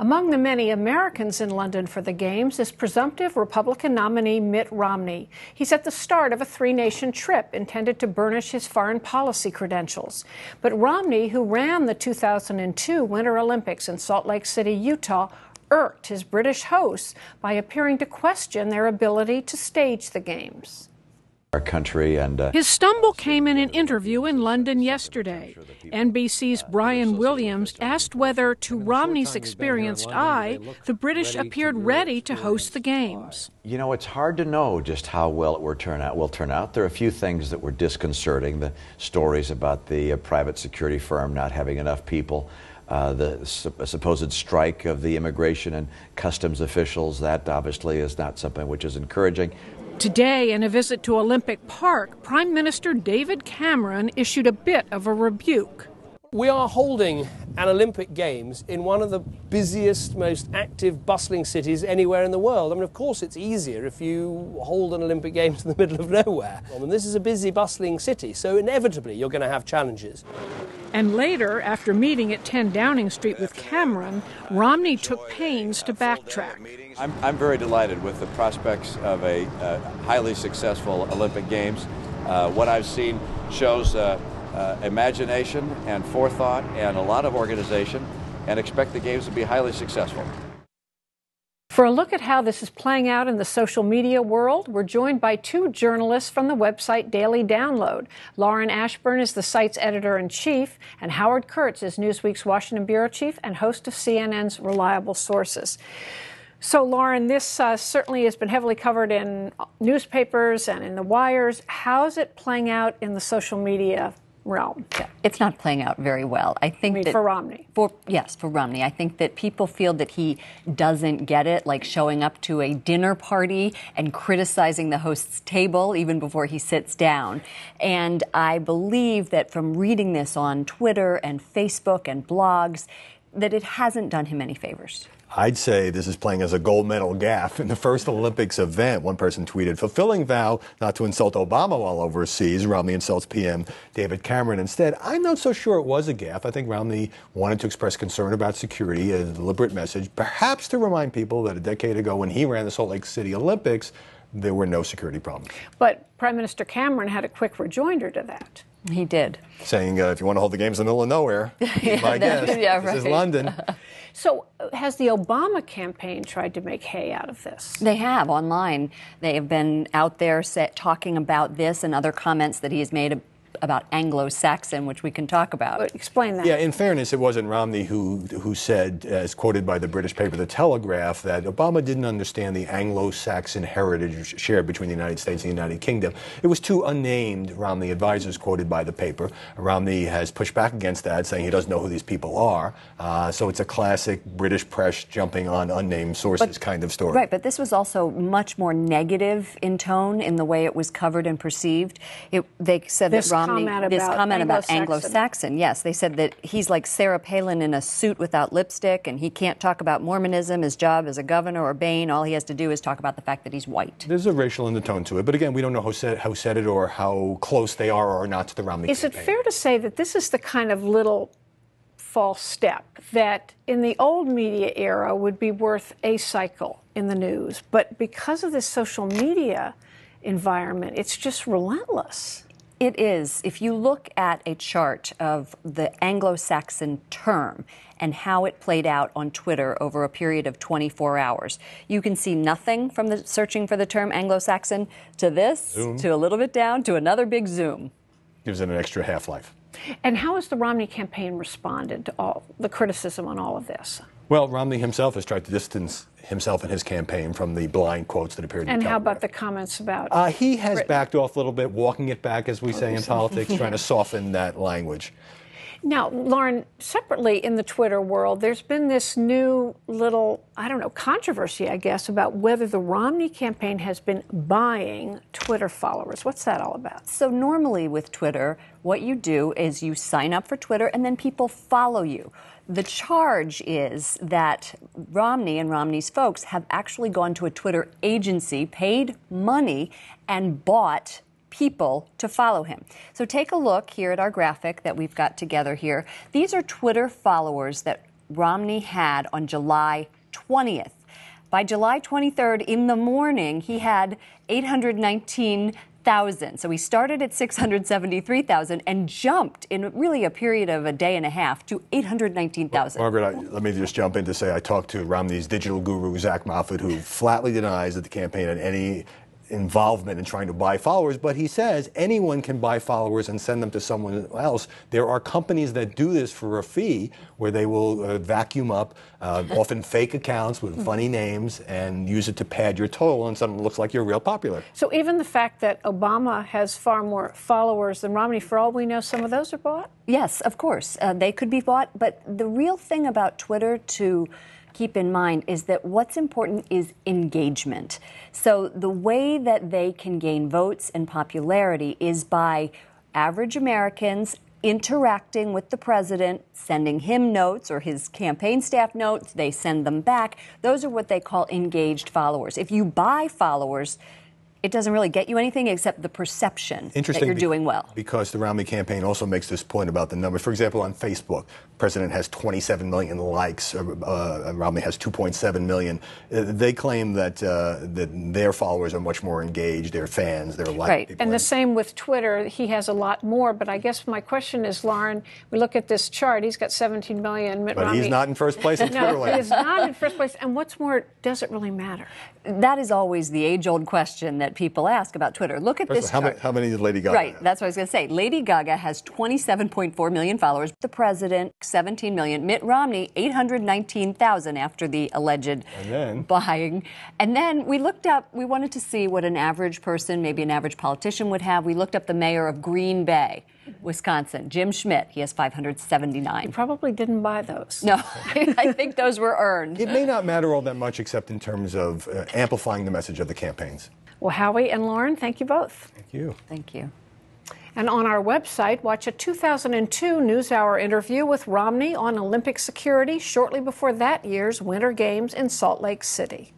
Among the many Americans in London for the Games is presumptive Republican nominee Mitt Romney. He's at the start of a three-nation trip intended to burnish his foreign policy credentials. But Romney, who ran the 2002 Winter Olympics in Salt Lake City, Utah, irked his British hosts by appearing to question their ability to stage the Games. Our country and his stumble came in an interview in London yesterday. NBC's Brian Williams asked whether, to Romney's experienced eye, the British appeared ready to host the Games. You know, it's hard to know just how well it will turn out. There are a few things that were disconcerting. The stories about the private security firm not having enough people, the supposed strike of the immigration and customs officials. That obviously is not something which is encouraging. Today, in a visit to Olympic Park, Prime Minister David Cameron issued a bit of a rebuke. We are holding an Olympic Games in one of the busiest, most active, bustling cities anywhere in the world. I mean, of course, it's easier if you hold an Olympic Games in the middle of nowhere. I mean, this is a busy, bustling city, so inevitably you're going to have challenges. And later, after meeting at 10 Downing Street with Cameron, Romney took pains to backtrack. I'm very delighted with the prospects of a highly successful Olympic Games. What I've seen shows imagination and forethought and a lot of organization, and expect the Games to be highly successful. For a look at how this is playing out in the social media world, we're joined by two journalists from the website Daily Download. Lauren Ashburn is the site's editor-in-chief, and Howard Kurtz is Newsweek's Washington bureau chief and host of CNN's Reliable Sources. So, Lauren, this certainly has been heavily covered in newspapers and in the wires. How's it playing out in the social media realm? Yeah, it's not playing out very well. I think that for Romney. For Romney. I think that people feel that he doesn't get it, like showing up to a dinner party and criticizing the host's table even before he sits down. And I believe that from reading this on Twitter and Facebook and blogs, that it hasn't done him any favors. I'd say this is playing as a gold medal gaffe. In the first Olympics event, one person tweeted, fulfilling vow not to insult Obama while overseas, Romney insults PM David Cameron instead. I'm not so sure it was a gaffe. I think Romney wanted to express concern about security, a deliberate message, perhaps to remind people that a decade ago when he ran the Salt Lake City Olympics, there were no security problems. But Prime Minister Cameron had a quick rejoinder to that. He did. Saying, if you want to hold the Games in the middle of nowhere, this is London. So has the Obama campaign tried to make hay out of this? They have online. They have been out there talking about this and other comments that he has made about Anglo-Saxon, which we can talk about. Explain that. Yeah, in fairness, it wasn't Romney who said, as quoted by the British paper The Telegraph, that Obama didn't understand the Anglo-Saxon heritage shared between the United States and the United Kingdom. It was two unnamed Romney advisors quoted by the paper. Romney has pushed back against that, saying he doesn't know who these people are. So it's a classic British press jumping on unnamed sources kind of story. Right, but this was also much more negative in tone in the way it was covered and perceived. They said that this comment about Anglo-Saxon, yes. They said that he's like Sarah Palin in a suit without lipstick and he can't talk about Mormonism, his job as a governor, or Bain. All he has to do is talk about the fact that he's white. There's a racial undertone to it, but again, we don't know who said it or how close they are or not to the Romney campaign. Is it fair to say that this is the kind of little false step that in the old media era would be worth a cycle in the news, but because of this social media environment, it's just relentless? It is. If you look at a chart of the Anglo-Saxon term and how it played out on Twitter over a period of 24 hours, you can see nothing from the searching for the term Anglo-Saxon to this, zoom, to a little bit down, to another big zoom. Gives it an extra half-life. And how has the Romney campaign responded to all the criticism on all of this? Well, Romney himself has tried to distance himself and his campaign from the blind quotes that appeared in the Telegraph. And how about the comments about he has Britain? Backed off a little bit, walking it back, as we say in politics, trying to soften that language. Now, Lauren, separately in the Twitter world, there's been this new little, I don't know, controversy, I guess, about whether the Romney campaign has been buying Twitter followers. What's that all about? So normally with Twitter, what you do is you sign up for Twitter and then people follow you. The charge is that Romney and Romney's folks have actually gone to a Twitter agency, paid money, and bought people to follow him. So take a look here at our graphic that we've got together here. These are Twitter followers that Romney had on July 20th. By July 23rd in the morning, he had 819,000. So he started at 673,000 and jumped in really a period of a day and a half to 819,000. Well, Margaret, let me just jump in to say I talked to Romney's digital guru, Zach Moffitt, who flatly denies that the campaign had any involvement in trying to buy followers, but he says anyone can buy followers and send them to someone else. There are companies that do this for a fee, where they will vacuum up often fake accounts with funny names and use it to pad your total, and suddenly it looks like you're real popular. So even the fact that Obama has far more followers than Romney, for all we know, some of those are bought? Yes, of course. They could be bought, but the real thing about Twitter to keep in mind is that what's important is engagement. So the way that they can gain votes and popularity is by average Americans interacting with the president, sending him notes or his campaign staff notes. They send them back. Those are what they call engaged followers. If you buy followers, it doesn't really get you anything except the perception that you're doing well. Because the Romney campaign also makes this point about the numbers. For example, on Facebook, the president has 27 million likes. Romney has 2.7 million. They claim that, that their followers are much more engaged, their fans, their likes. Right. And the same with Twitter. He has a lot more. But I guess my question is, Lauren, we look at this chart. He's got 17 million. Mitt Romney, he's not in first place in Twitter. No, he's not in first place. And what's more, does it really matter? That is always the age-old question that people ask about Twitter. Look at this. How many did Lady Gaga have? That's what I was going to say. Lady Gaga has 27.4 million followers. The president, 17 million. Mitt Romney, 819,000 after the alleged buying. And then we looked up, we wanted to see what an average person, maybe an average politician would have. We looked up the mayor of Green Bay, Wisconsin, Jim Schmidt. He has 579. He probably didn't buy those. No, I think those were earned. It may not matter all that much except in terms of amplifying the message of the campaigns. Well, Howie and Lauren, thank you both. Thank you. Thank you. And on our website, watch a 2002 NewsHour interview with Romney on Olympic security shortly before that year's Winter Games in Salt Lake City.